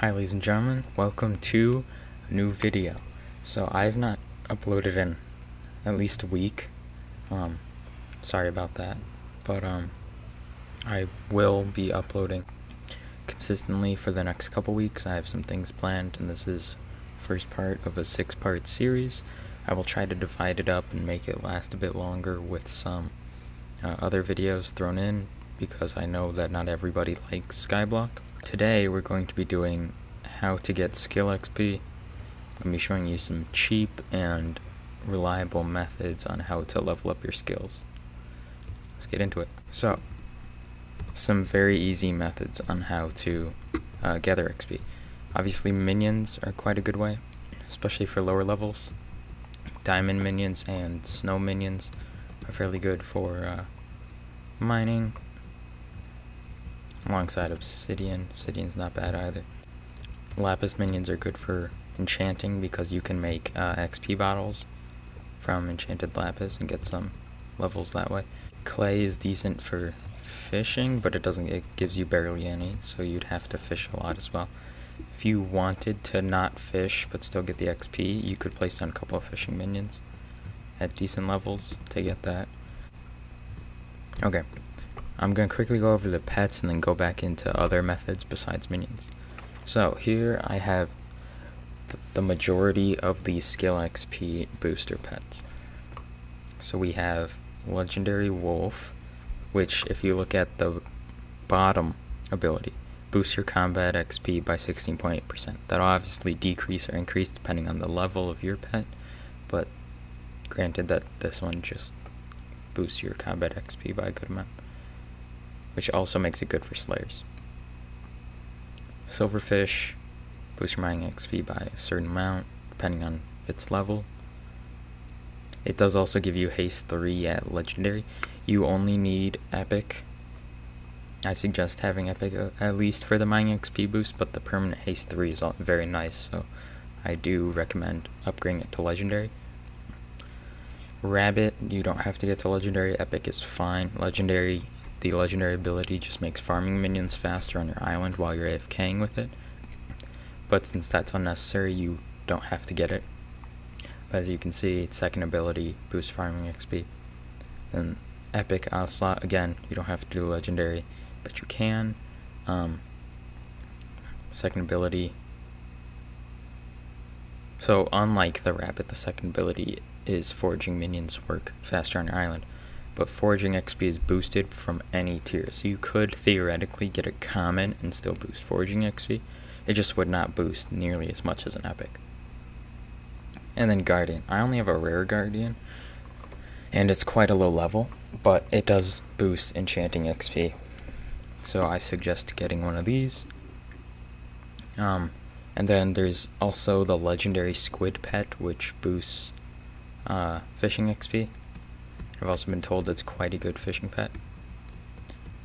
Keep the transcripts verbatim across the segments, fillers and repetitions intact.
Hi ladies and gentlemen, welcome to a new video. So I've not uploaded in at least a week, um, sorry about that, but um, I will be uploading consistently for the next couple weeks. I have some things planned and this is first part of a six part series. I will try to divide it up and make it last a bit longer with some uh, other videos thrown in because I know that not everybody likes Skyblock. Today we're going to be doing how to get skill X P. I'm going to be showing you some cheap and reliable methods on how to level up your skills. Let's get into it. So, some very easy methods on how to uh, gather X P. Obviously minions are quite a good way, especially for lower levels. Diamond minions and snow minions are fairly good for uh, mining. Alongside obsidian. Obsidian's not bad either. Lapis minions are good for enchanting because you can make uh, X P bottles from enchanted lapis and get some levels that way. Clay is decent for fishing, but it doesn't. It gives you barely any, so you'd have to fish a lot as well. If you wanted to not fish but still get the X P, you could place down a couple of fishing minions at decent levels to get that. Okay. I'm going to quickly go over the pets and then go back into other methods besides minions. So here I have th the majority of the skill X P booster pets. So we have Legendary Wolf, which if you look at the bottom ability, boosts your combat X P by sixteen point eight percent. That'll obviously decrease or increase depending on the level of your pet, but granted that this one just boosts your combat X P by a good amount, which also makes it good for slayers. Silverfish boosts your mining X P by a certain amount, depending on its level. It does also give you haste three at legendary. You only need epic. I suggest having epic at least for the mining X P boost, but the permanent haste three is very nice, so I do recommend upgrading it to legendary. Rabbit, you don't have to get to legendary. Epic is fine. Legendary. The legendary ability just makes farming minions faster on your island while you're AFKing with it, but since that's unnecessary, you don't have to get it. But as you can see, its second ability boosts farming X P. Then Epic Ocelot, again, you don't have to do legendary, but you can. Um, second ability. So unlike the rabbit, the second ability is foraging minions work faster on your island, but foraging X P is boosted from any tier, so you could theoretically get a common and still boost foraging X P. It just would not boost nearly as much as an epic. And then Guardian. I only have a rare Guardian, and it's quite a low level, but it does boost enchanting X P, so I suggest getting one of these. Um, and then there's also the legendary squid pet, which boosts uh, fishing X P. I've also been told it's quite a good fishing pet,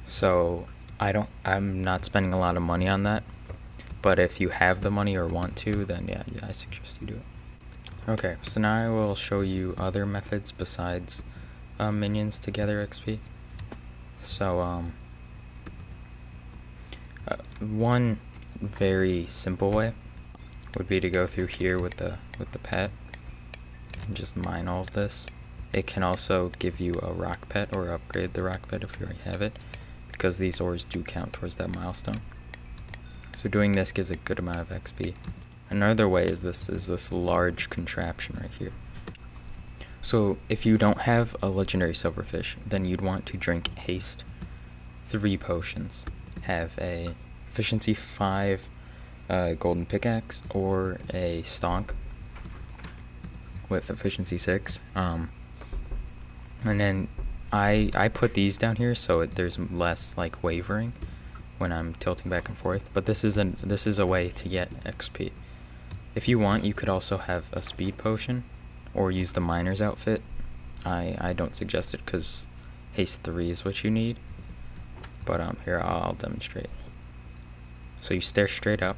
so I don't, I'm not spending a lot of money on that, but if you have the money or want to, then yeah, yeah I suggest you do it. Okay, so now I will show you other methods besides uh, minions to gather X P. So um, uh, one very simple way would be to go through here with the with the pet and just mine all of this. It can also give you a rock pet or upgrade the rock pet if you already have it, because these ores do count towards that milestone. So doing this gives a good amount of X P. Another way is this is this large contraption right here. So if you don't have a legendary silverfish, then you'd want to drink haste three potions, have a efficiency five uh, golden pickaxe or a stonk with efficiency six. Um, And then I I put these down here so it, there's less like wavering when I'm tilting back and forth. But this is an this is a way to get X P. If you want, you could also have a speed potion, or use the miner's outfit. I I don't suggest it because haste three is what you need. But um here I'll, I'll demonstrate. So you stare straight up,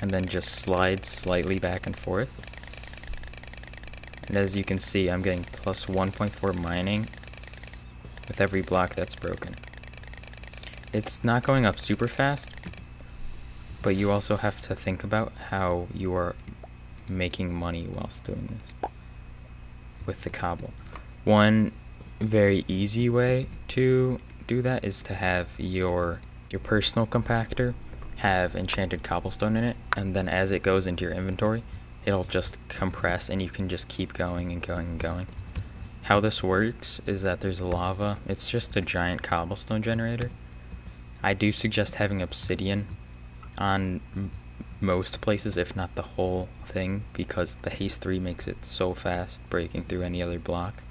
and then just slide slightly back and forth. And as you can see, I'm getting plus one point four mining with every block that's broken. It's not going up super fast, But you also have to think about how you are making money whilst doing this with the cobble. One very easy way to do that is to have your your personal compactor have enchanted cobblestone in it, and then as it goes into your inventory, it'll just compress and you can just keep going and going and going. How this works is that there's lava. It's just a giant cobblestone generator. I do suggest having obsidian on most places, if not the whole thing, because the haste three makes it so fast breaking through any other block.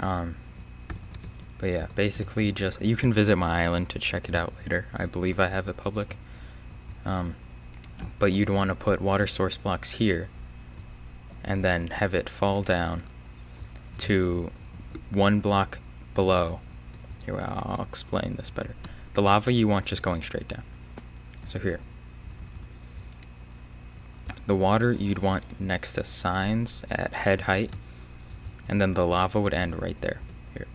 Um, but yeah, basically just, you can visit my island to check it out later. I believe I have it public. Um, but you'd want to put water source blocks here and then have it fall down to one block below. Here, I'll explain this better. The lava you want just going straight down. So here. The water you'd want next to signs at head height, and then the lava would end right there. Here.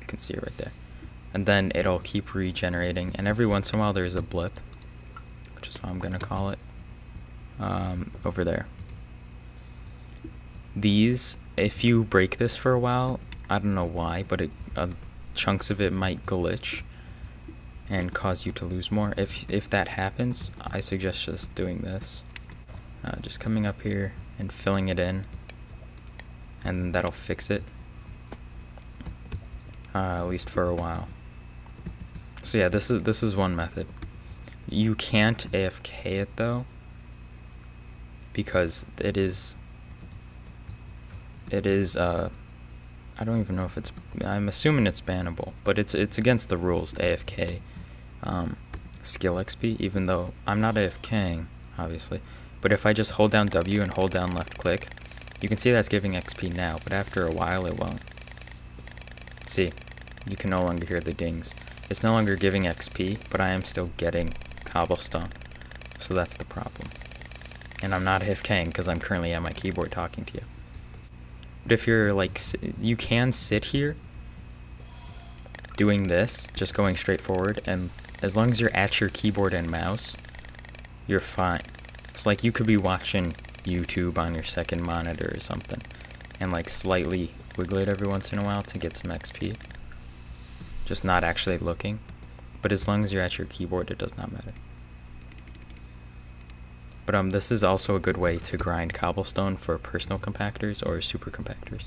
You can see it right there. And then it'll keep regenerating, and every once in a while there's a blip, which is what I'm gonna call it, um, over there. These, if you break this for a while, I don't know why, but it, uh, chunks of it might glitch and cause you to lose more. If if that happens, I suggest just doing this. Uh, just coming up here and filling it in, and that'll fix it, uh, at least for a while. So yeah, this is this is one method. You can't A F K it though, because it is it is uh I don't even know if it's, I'm assuming it's bannable, but it's it's against the rules to A F K um, skill X P, even though I'm not AFKing, obviously. But if I just hold down W and hold down left click, you can see that's giving X P now, but after a while it won't. See, you can no longer hear the dings. It's no longer giving X P, but I am still getting cobblestone. So that's the problem. And I'm not AFKing because I'm currently at my keyboard talking to you. But if you're like, you can sit here doing this, just going straight forward, and as long as you're at your keyboard and mouse, you're fine. It's like you could be watching YouTube on your second monitor or something, and like slightly wiggle it every once in a while to get some X P, just not actually looking. But as long as you're at your keyboard, it does not matter. But um, this is also a good way to grind cobblestone for personal compactors or super compactors.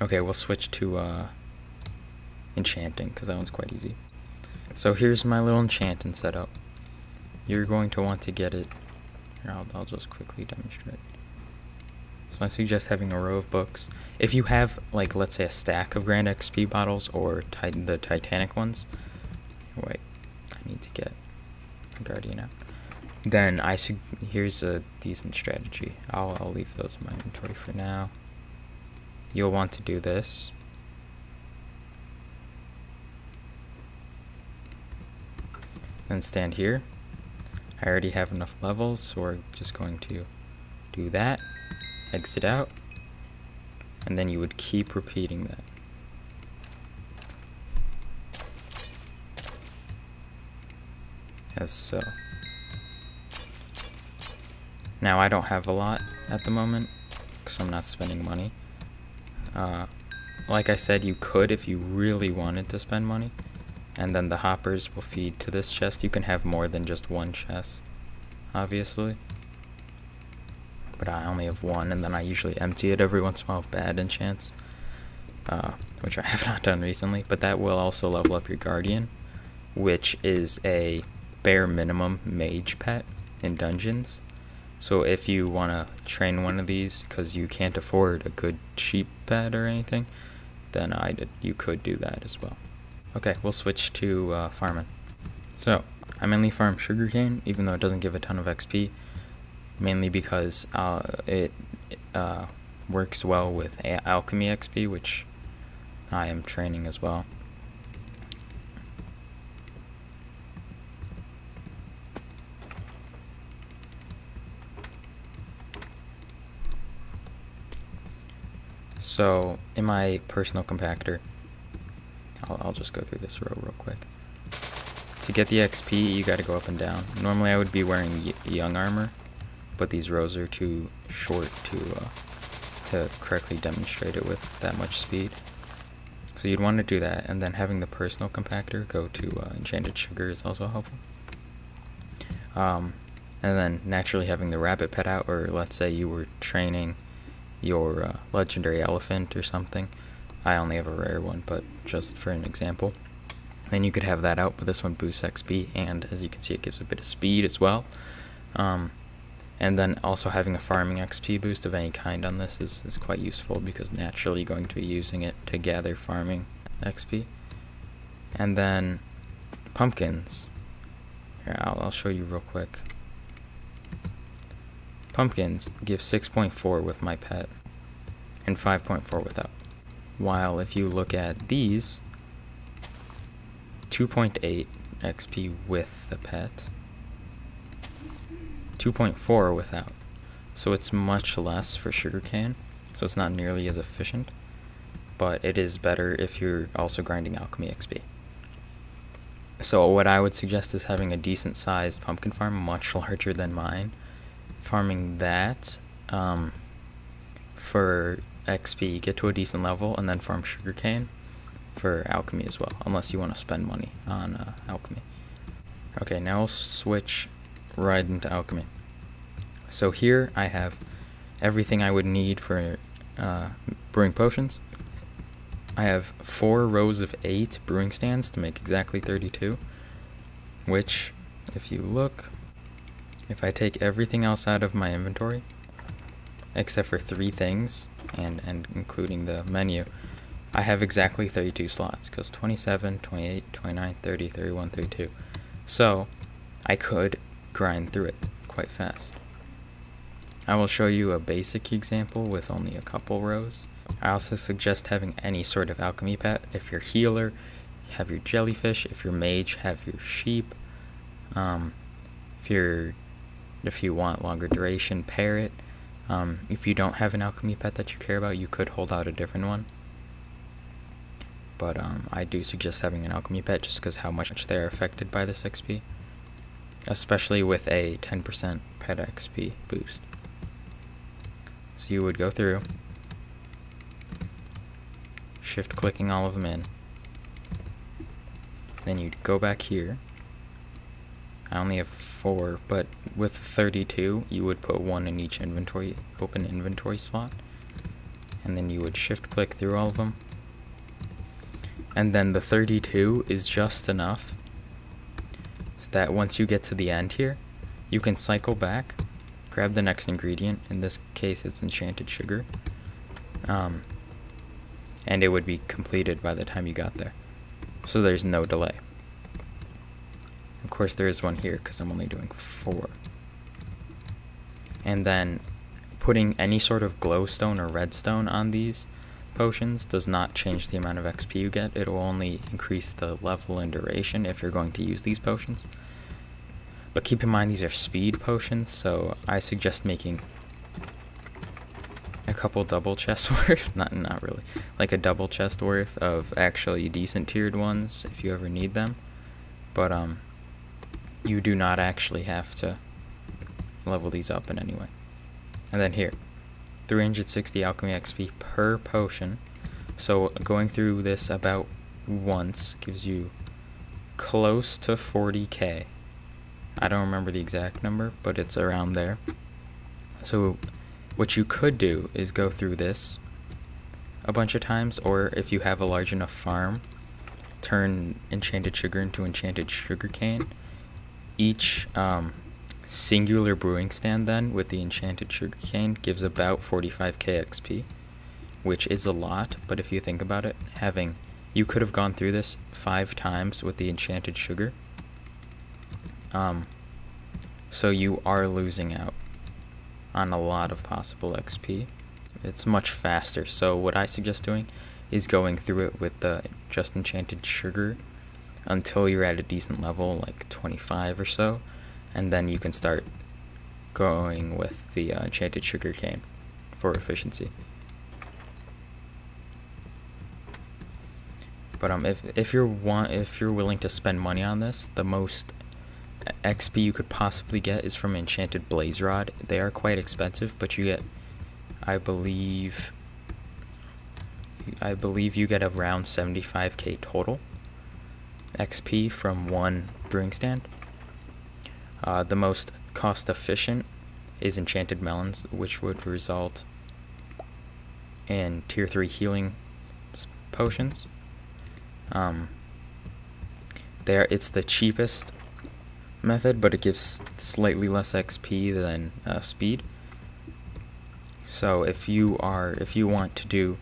Okay, we'll switch to uh, enchanting, because that one's quite easy. So here's my little enchanting setup. You're going to want to get it. Here, I'll, I'll just quickly demonstrate. So I suggest having a row of books. If you have, like, let's say a stack of Grand X P bottles or tit the Titanic ones. Wait, I need to get a Guardian out. Then I should, here's a decent strategy. I'll, I'll leave those in my inventory for now. You'll want to do this. Then stand here. I already have enough levels, so we're just going to do that. Exit out. And then you would keep repeating that. As so. Now I don't have a lot at the moment, because I'm not spending money. Uh, like I said, you could if you really wanted to spend money. And then the hoppers will feed to this chest. You can have more than just one chest, obviously. But I only have one, and then I usually empty it every once in a while with bad enchants. Uh, which I have not done recently, but that will also level up your guardian, which is a bare minimum mage pet in dungeons. So if you want to train one of these because you can't afford a good cheap pet or anything, then I did, you could do that as well. Okay, we'll switch to uh, farming. So I mainly farm sugarcane, even though it doesn't give a ton of X P, mainly because uh, it uh, works well with alchemy X P, which I am training as well. So in my personal compactor, I'll, I'll just go through this row real quick. to get the X P, you gotta go up and down. Normally I would be wearing y young armor, but these rows are too short to uh, to correctly demonstrate it with that much speed. So you'd want to do that, and then having the personal compactor go to uh, enchanted sugar is also helpful. Um, and then naturally having the rabbit pet out, or let's say you were training your uh, legendary elephant or something. I only have a rare one, but just for an example. Then you could have that out, but this one boosts X P, and as you can see it gives a bit of speed as well. Um, and then also having a farming X P boost of any kind on this is, is quite useful, because naturally you're going to be using it to gather farming X P. And then pumpkins. Here, I'll, I'll show you real quick. Pumpkins give six point four with my pet and five point four without. While if you look at these, two point eight X P with the pet, two point four without. So it's much less for sugarcane, so it's not nearly as efficient, but it is better if you're also grinding alchemy X P. So what I would suggest is having a decent sized pumpkin farm, much larger than mine, farming that um, for X P, get to a decent level, and then farm sugarcane for alchemy as well, unless you want to spend money on uh, alchemy. Okay, now I'll switch right into alchemy. So here I have everything I would need for uh, brewing potions. I have four rows of eight brewing stands to make exactly thirty-two, which, if you look, if I take everything else out of my inventory, except for three things, and, and including the menu, I have exactly thirty-two slots, because twenty-seven, twenty-eight, twenty-nine, thirty, thirty-one, thirty-two. So I could grind through it quite fast. I will show you a basic example with only a couple rows. I also suggest having any sort of alchemy pet. If you're healer, have your jellyfish. If you're mage, have your sheep. Um, if you're If you want longer duration, pair it. Um, if you don't have an alchemy pet that you care about, you could hold out a different one. But um, I do suggest having an alchemy pet just because how much they are affected by this X P. Especially with a ten percent pet X P boost. So you would go through, shift clicking all of them in. Then you'd go back here. I only have four, but with thirty-two, you would put one in each inventory, open inventory slot, and then you would shift click through all of them. And then the thirty-two is just enough so that once you get to the end here, you can cycle back, grab the next ingredient, in this case it's enchanted sugar, um, and it would be completed by the time you got there. So there's no delay. Of course there is one here because I'm only doing four. And then putting any sort of glowstone or redstone on these potions does not change the amount of X P you get. It will only increase the level and duration if you're going to use these potions. But keep in mind these are speed potions, so I suggest making a couple double chest worth, not, not really, like a double chest worth of actually decent tiered ones if you ever need them. But um. you do not actually have to level these up in any way. And then here, three hundred sixty alchemy X P per potion. So going through this about once gives you close to forty K. I don't remember the exact number, but it's around there. So what you could do is go through this a bunch of times, or if you have a large enough farm, turn enchanted sugar into enchanted sugarcane. Each um, singular brewing stand then with the enchanted sugarcane gives about forty-five K X P, which is a lot, but if you think about it, having you could have gone through this five times with the enchanted sugar, um, so you are losing out on a lot of possible X P. It's much faster, so what I suggest doing is going through it with the just enchanted sugar until you're at a decent level, like twenty-five or so, and then you can start going with the uh, enchanted sugarcane for efficiency. But um, if if you're want if you're willing to spend money on this, the most X P you could possibly get is from Enchanted Blaze Rod. They are quite expensive, but you get, I believe, I believe you get around seventy-five K total X P from one brewing stand. Uh, the most cost efficient is Enchanted Melons, which would result in tier three healing potions. Um, there, it's the cheapest method, but it gives slightly less X P than uh, speed. So if you are, if you want to do,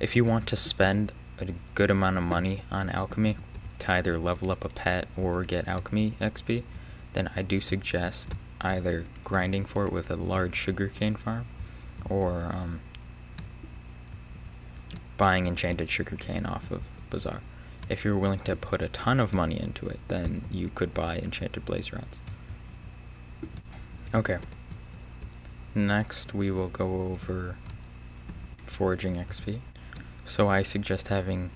if you want to spend a good amount of money on alchemy to either level up a pet or get alchemy X P, then I do suggest either grinding for it with a large sugarcane farm, or um, buying enchanted sugarcane off of Bazaar. If you're willing to put a ton of money into it, then you could buy enchanted blaze rods. Okay. Next, we will go over foraging X P. So I suggest having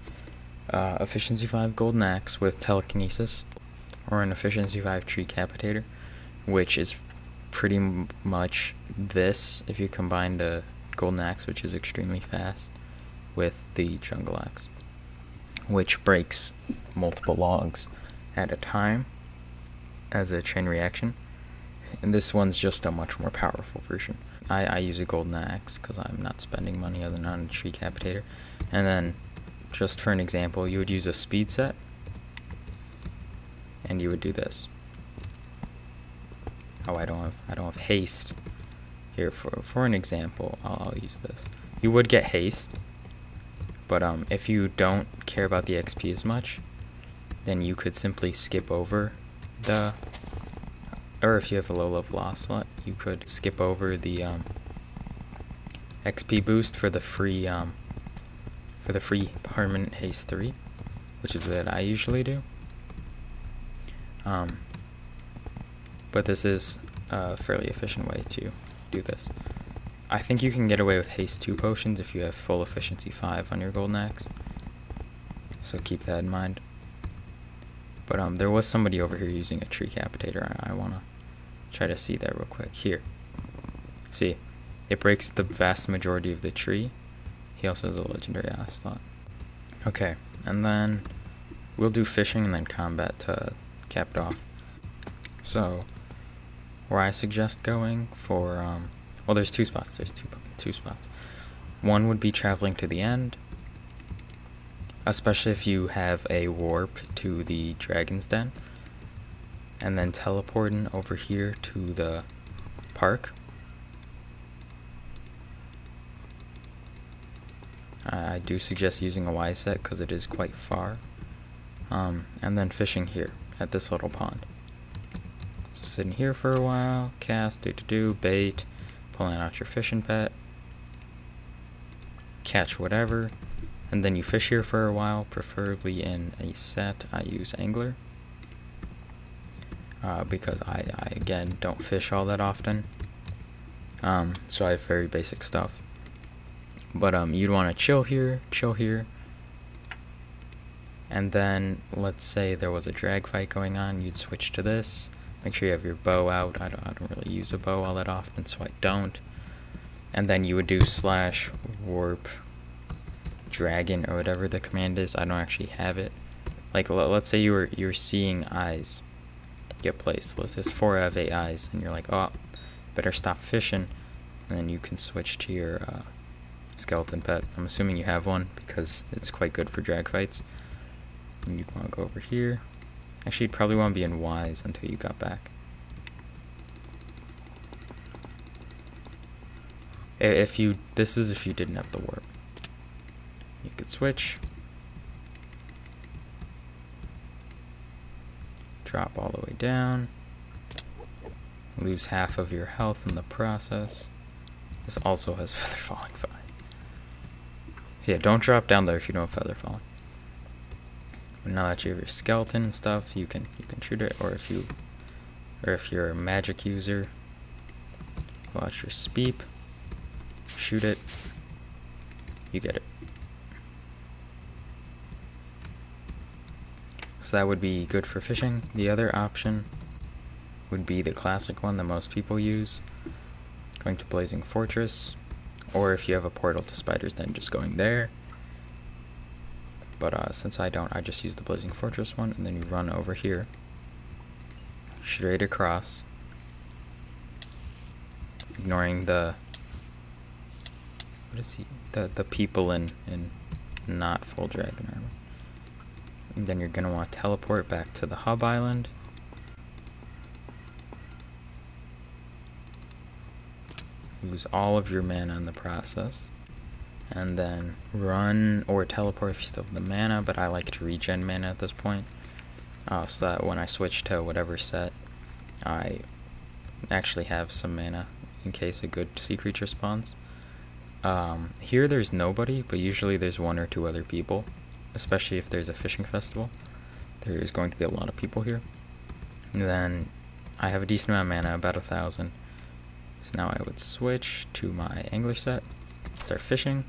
uh, efficiency five golden axe with telekinesis, or an efficiency five tree capitator, which is pretty much this if you combine the golden axe, which is extremely fast, with the jungle axe, which breaks multiple logs at a time as a chain reaction. And this one's just a much more powerful version. I, I use a golden axe because I'm not spending money other than on a tree capitator. And then, just for an example, you would use a speed set, and you would do this. Oh, I don't have I don't have haste here. For for an example, I'll, I'll use this. You would get haste, but um, if you don't care about the X P as much, then you could simply skip over the, or if you have a low level ocelot, you could skip over the um, X P boost for the free um, for the free permanent haste three, which is what I usually do. Um, but this is a fairly efficient way to do this. I think you can get away with haste two potions if you have full efficiency five on your golden axe, so keep that in mind. But um, there was somebody over here using a tree capitator. I, I want to try to see that real quick. Here. See, it breaks the vast majority of the tree. He also has a legendary ocelot. Okay, and then we'll do fishing and then combat to cap it off. So, where I suggest going for, um, well, there's two spots. There's two, two spots. One would be traveling to the end, especially if you have a warp to the Dragon's Den, and then teleporting over here to the park. I do suggest using a Y set because it is quite far, um, and then fishing here at this little pond. So sitting here for a while, cast, do to do, bait, pulling out your fishing pet, catch whatever. And then you fish here for a while, preferably in a set. I use angler uh, because I, I again don't fish all that often, um, so I have very basic stuff. But um, you'd want to chill here, chill here, and then let's say there was a drag fight going on, you'd switch to this. Make sure you have your bow out. I don't, I don't really use a bow all that often, so I don't. And then you would do slash warp dragon or whatever the command is. I don't actually have it. Like let's say you were you're seeing eyes get placed. Let's just four out of eight eyes, and you're like, oh, better stop fishing. And then you can switch to your uh, skeleton pet. I'm assuming you have one because it's quite good for drag fights. And you'd want to go over here. Actually, you'd probably want to be in Y's until you got back. If you this is if you didn't have the warp. You could switch, drop all the way down, lose half of your health in the process. This also has feather falling fine. So yeah, don't drop down there if you don't have feather falling. But now that you have your skeleton and stuff, you can you can shoot it, or if you or if you're a magic user, pull out your speep, shoot it, you get it. So that would be good for fishing. The other option would be the classic one that most people use, going to Blazing Fortress, or if you have a portal to Spider's Den, just going there. But uh, since I don't, I just use the Blazing Fortress one, and then you run over here, straight across, ignoring the, what is he, the, the people in, in not full dragon armor. And then you're going to want to teleport back to the hub island. Lose all of your mana in the process. And then run or teleport if you still have the mana, but I like to regen mana at this point. Uh, so that when I switch to whatever set, I actually have some mana in case a good sea creature spawns. Um, here there's nobody, but usually there's one or two other people. Especially if there's a fishing festival, there's going to be a lot of people here. And then I have a decent amount of mana, about a thousand. So now I would switch to my angler set, start fishing.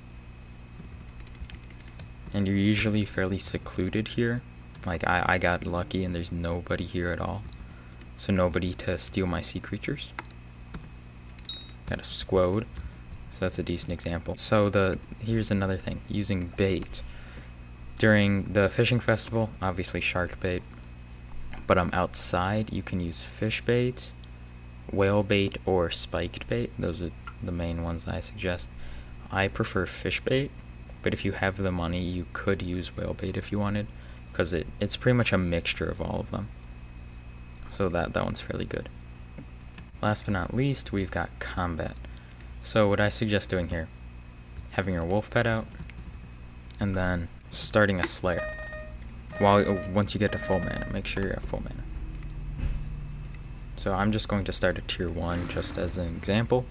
And you're usually fairly secluded here. Like I, I got lucky and there's nobody here at all. So nobody to steal my sea creatures. Got a squode, so that's a decent example. So the here's another thing, using bait. During the fishing festival, obviously shark bait, but um, outside you can use fish bait, whale bait, or spiked bait. Those are the main ones that I suggest. I prefer fish bait, but if you have the money, you could use whale bait if you wanted, because it, it's pretty much a mixture of all of them. So that, that one's fairly good. Last but not least, we've got combat. So what I suggest doing here, having your wolf pet out, and then starting a Slayer. While once you get to full mana, make sure you're at full mana. So I'm just going to start a tier one just as an example.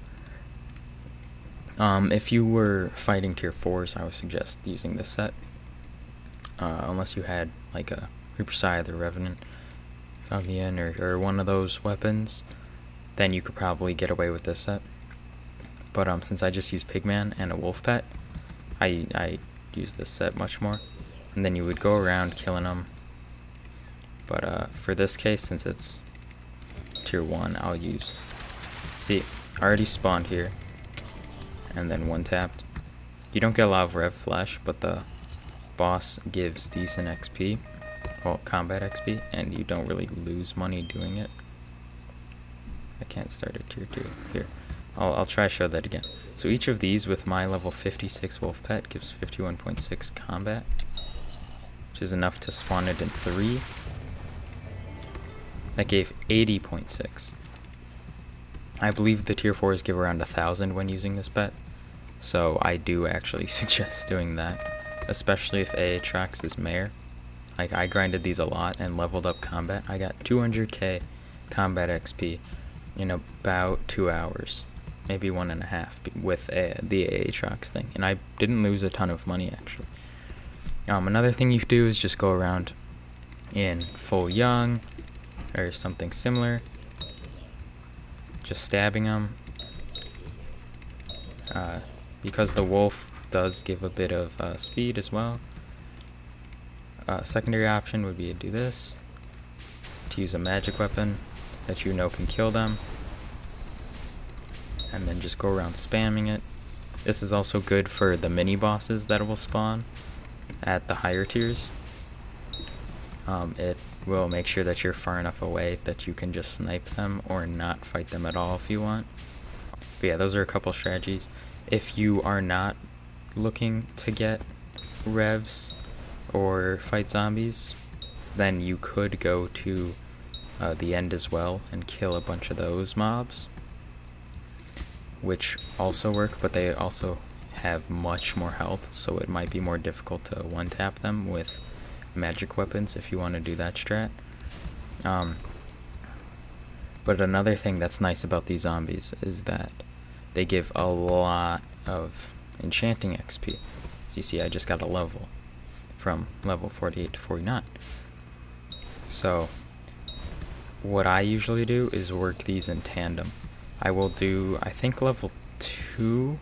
Um, if you were fighting tier fours, I would suggest using this set, uh, unless you had like a Reaper Scythe or Revenant, Falchion, or, or one of those weapons, then you could probably get away with this set. But um, since I just use Pigman and a Wolf Pet, I I. use this set much more, and then you would go around killing them. But uh, for this case, since it's tier one, I'll use, see, I already spawned here and then one tapped. You don't get a lot of rev flash, but the boss gives decent X P, well, combat X P, and you don't really lose money doing it. I can't start at tier two here. I'll, I'll try to show that again. So each of these with my level fifty-six wolf pet gives fifty-one point six combat, which is enough to spawn it in three. That gave eighty point six. I believe the tier fours give around one thousand when using this pet, so I do actually suggest doing that, especially if Aatrox is mayor. Like, I grinded these a lot and leveled up combat. I got two hundred K combat X P in about two hours. Maybe one and a half with a, the Aatrox thing, and I didn't lose a ton of money actually. Um, another thing you do is just go around in full young or something similar, just stabbing them, uh, because the wolf does give a bit of uh, speed as well. Uh, secondary option would be to do this, to use a magic weapon that you know can kill them, and then just go around spamming it. This is also good for the mini bosses that will spawn at the higher tiers. Um, it will make sure that you're far enough away that you can just snipe them or not fight them at all if you want. But yeah, those are a couple strategies. If you are not looking to get revs or fight zombies, then you could go to uh, the end as well and kill a bunch of those mobs, which also work, but they also have much more health, so it might be more difficult to one-tap them with magic weapons if you want to do that strat. Um, but another thing that's nice about these zombies is that they give a lot of enchanting X P. As you see, I just got a level from level forty-eight to forty-nine. So what I usually do is work these in tandem. I will do, I think, level two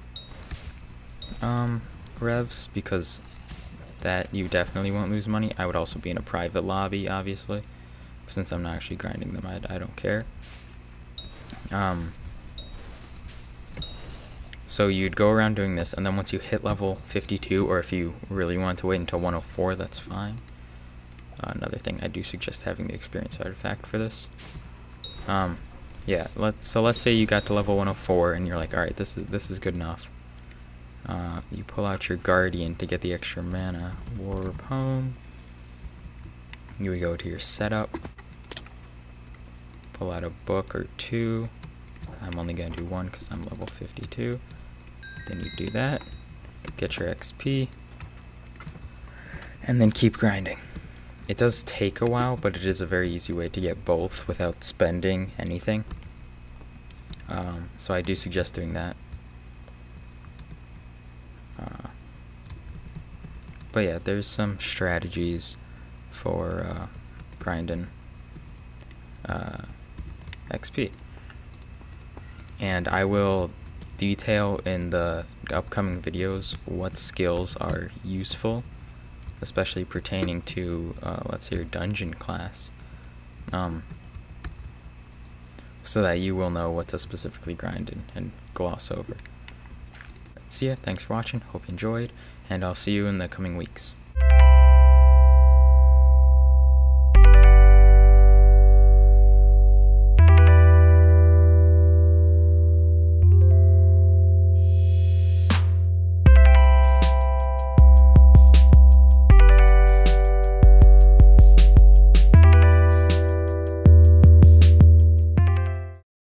um, revs, because that you definitely won't lose money. I would also be in a private lobby, obviously. Since I'm not actually grinding them, I, I don't care. Um, so you'd go around doing this, and then once you hit level fifty-two, or if you really want to wait until one oh four, that's fine. Uh, another thing, I do suggest having the experience artifact for this. Um, yeah, let's, so let's say you got to level one oh four, and you're like, alright, this is, this is good enough. Uh, you pull out your Guardian to get the extra mana. Warp home. You would go to your setup, pull out a book or two. I'm only going to do one because I'm level fifty-two. Then you do that, get your X P, and then keep grinding. It does take a while, but it is a very easy way to get both without spending anything. Um, so I do suggest doing that. Uh, but yeah, there's some strategies for uh, grinding uh, X P, and I will detail in the upcoming videos what skills are useful, especially pertaining to uh, let's say your dungeon class, um, so that you will know what to specifically grind and, and gloss over. So yeah, thanks for watching, hope you enjoyed, and I'll see you in the coming weeks.